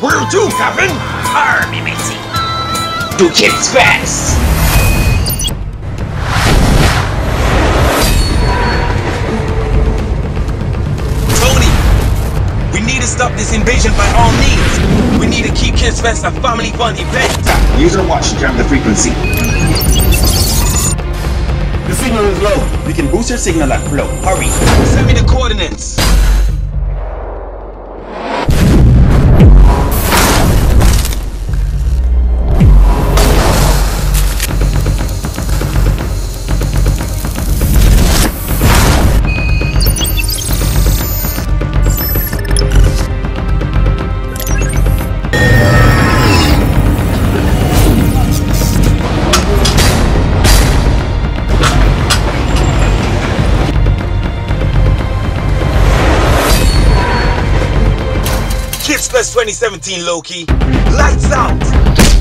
Where to, Captain? Army matey. To KidsFest! Tony! We need to stop this invasion by all means! We need to keep KidsFest a family fun event! User watch to jam the frequency. The signal is low. We can boost your signal at flow. Hurry! Send me the coordinates! KidsFest 2017, Loki. Lights out!